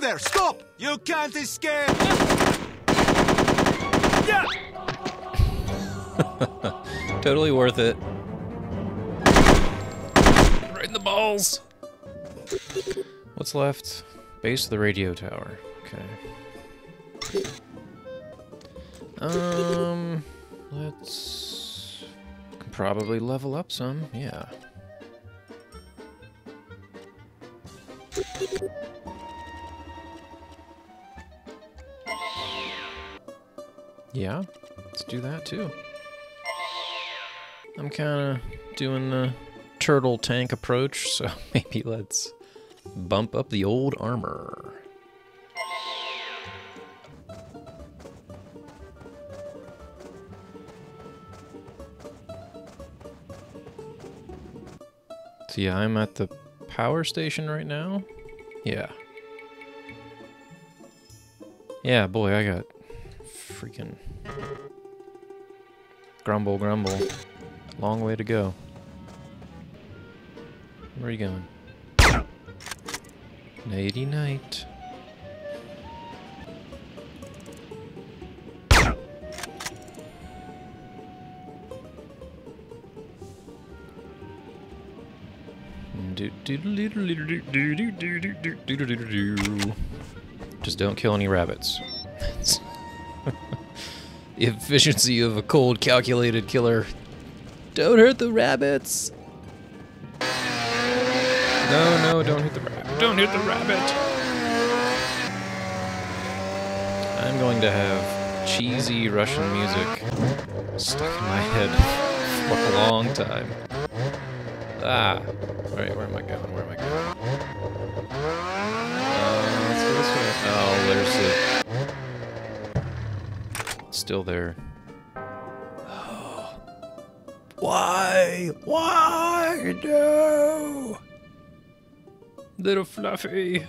You there, stop! You can't escape! Yeah. Totally worth it. Right in the balls! What's left? Base of the radio tower. Okay. Let's... Can probably level up some, yeah. Yeah, let's do that too. I'm kinda doing the turtle tank approach, so maybe let's bump up the old armor. So yeah, I'm at the power station right now. Yeah. Yeah, boy, I got freaking grumble, grumble. Long way to go. Where are you going? Nighty night. Just don't kill any rabbits. The efficiency of a cold, calculated killer. Don't hurt the rabbits! No, don't hit the rabbit. Don't hit the rabbit! I'm going to have cheesy Russian music stuck in my head for a long time. Ah! Alright, where am I going? Where am I going? Let's go this way. Oh, there's the... Still there. Why? Why? No! Little Fluffy. Well,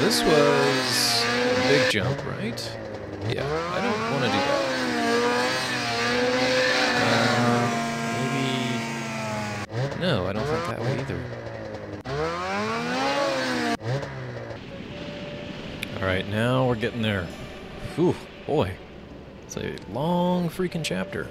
this was a big jump, right? Yeah, I don't want to do that. Maybe... No, I don't think that way either. Alright, now we're getting there. Ooh, boy. It's a long freaking chapter.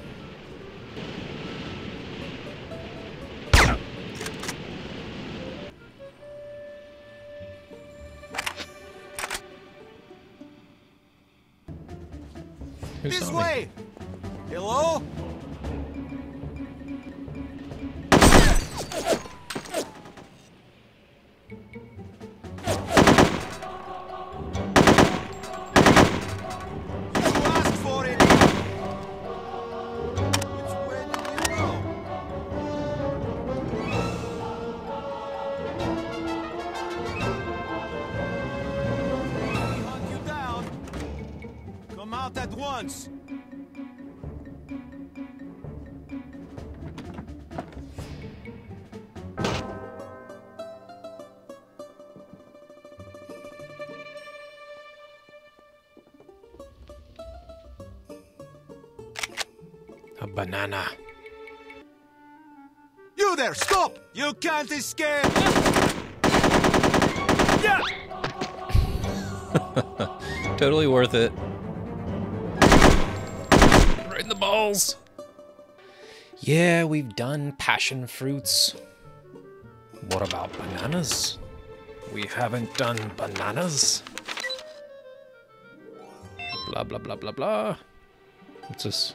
Who saw me? This way! Hello? A banana. You there, stop! You can't escape! Yeah. Totally worth it. Right in the balls. Yeah, we've done passion fruits. What about bananas? We haven't done bananas. Blah, blah, blah, blah, blah. What's this?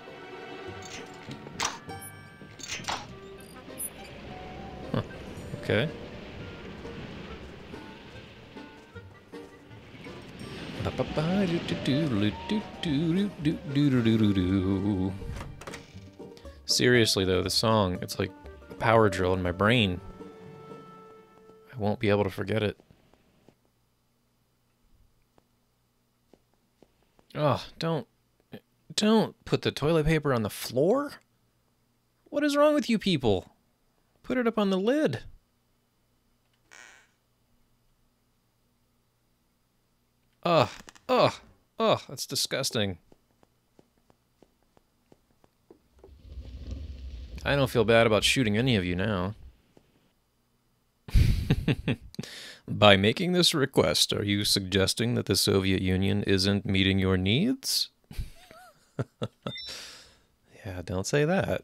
Okay. Seriously though, the song, it's like a power drill in my brain. I won't be able to forget it. Oh, don't put the toilet paper on the floor? What is wrong with you people? Put it up on the lid. Ugh, ugh, ugh, that's disgusting. I don't feel bad about shooting any of you now. By making this request, are you suggesting that the Soviet Union isn't meeting your needs? Yeah, don't say that.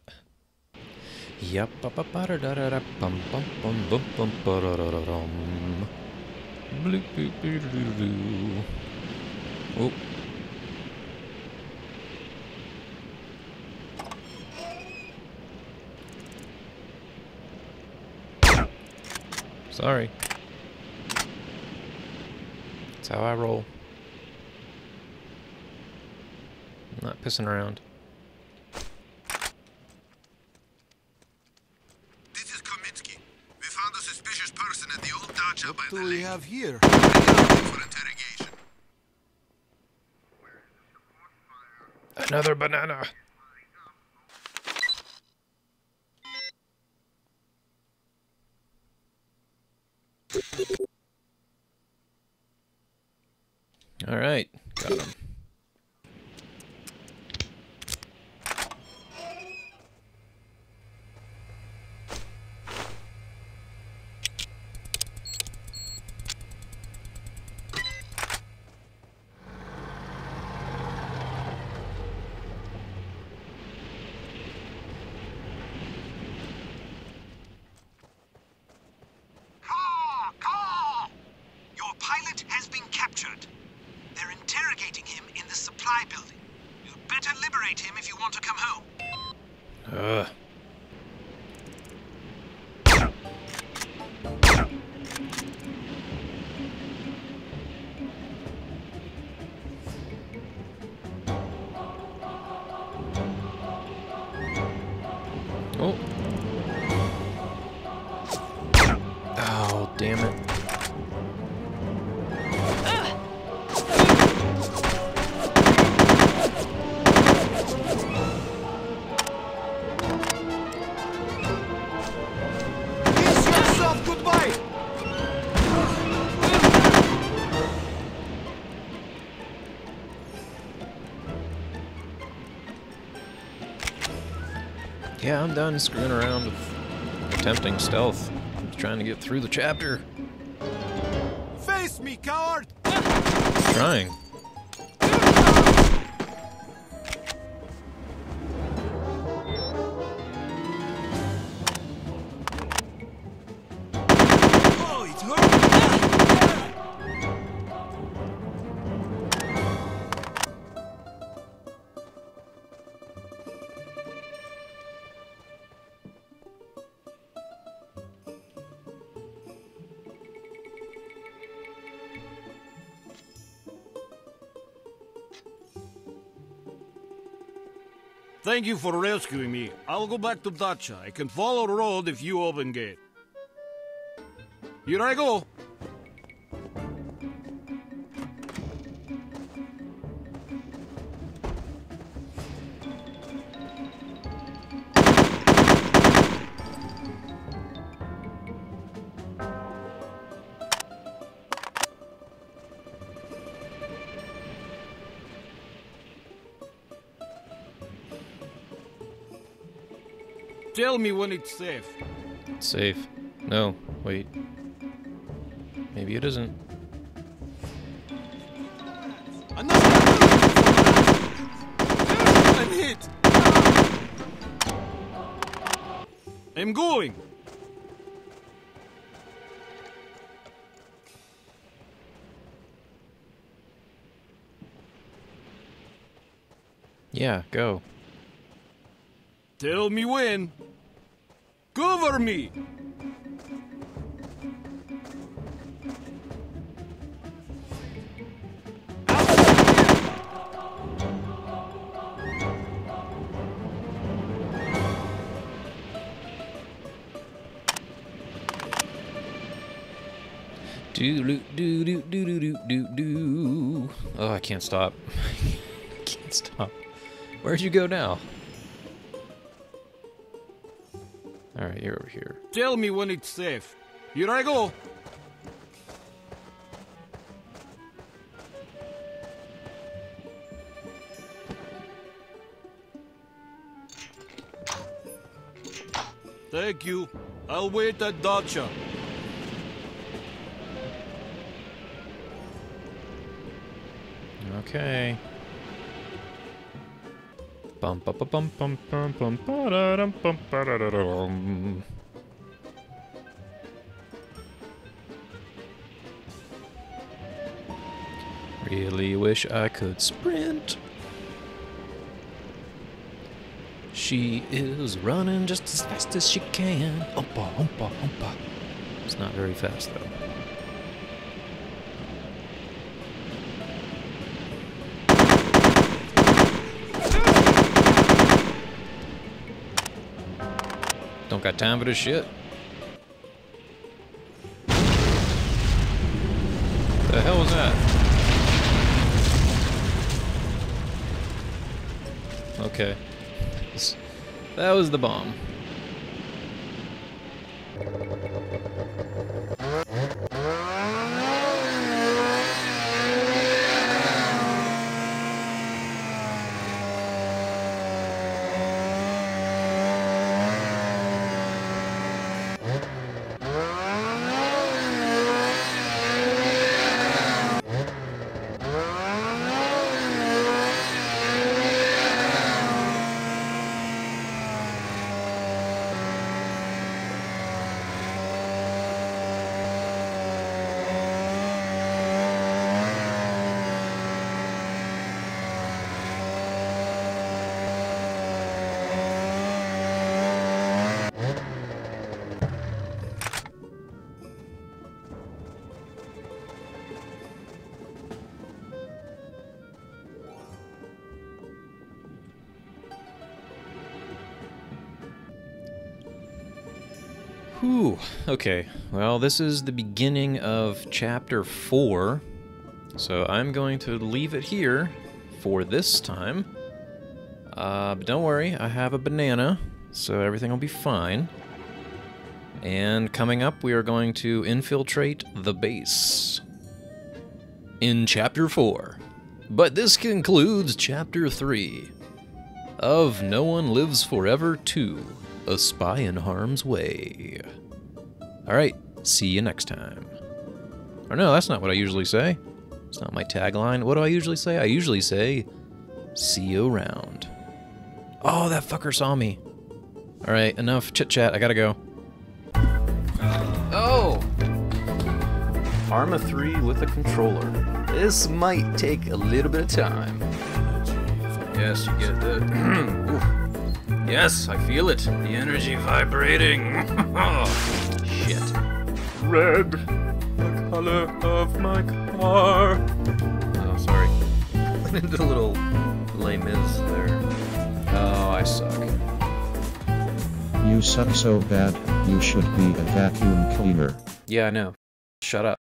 Oh. Sorry. That's how I roll. I'm not pissing around. This is Kominsky. We found a suspicious person at the old Dacha by the lake. What do we have here? For interrogation. Another banana. All right, got him. Yeah, I'm done screwing around with attempting stealth. I'm trying to get through the chapter. Face me, coward! I'm trying. Thank you for rescuing me. I'll go back to Dacha. I can follow the road if you open gate. Here I go. Tell me when it's safe. It's safe. No, wait. Maybe it isn't. I'm hit. I'm going. Yeah, go. Tell me when. Cover me! Do. Oh, I can't stop. I can't stop. Where'd you go now? All right, you're over here. Tell me when it's safe. Here I go. Thank you. I'll wait at Dacha. Okay. Bum bum bum bum bum bum bum bum bum. Really wish I could sprint. She is running just as fast as she can. Oompa, oompa, oompa. It's not very fast, though. Don't got time for this shit. What the hell was that? Okay. That was the bomb. Whew, okay, well this is the beginning of chapter 4, so I'm going to leave it here for this time. But don't worry, I have a banana, so everything will be fine. And coming up, we are going to infiltrate the base in chapter 4. But this concludes chapter 3 of No One Lives Forever 2. A Spy in Harm's Way. Alright, see you next time. Or no, that's not what I usually say. It's not my tagline. What do I usually say? I usually say, see you around. Oh, that fucker saw me. Alright, enough chit-chat. I gotta go. Oh! Arma 3 with a controller. This might take a little bit of time. Yes, you get that. Yes, I feel it. The energy vibrating. Shit. Red, the color of my car. Oh, sorry. Went into a little Les Mis there. Oh, I suck. You suck so bad, you should be a vacuum cleaner. Yeah, I know. Shut up.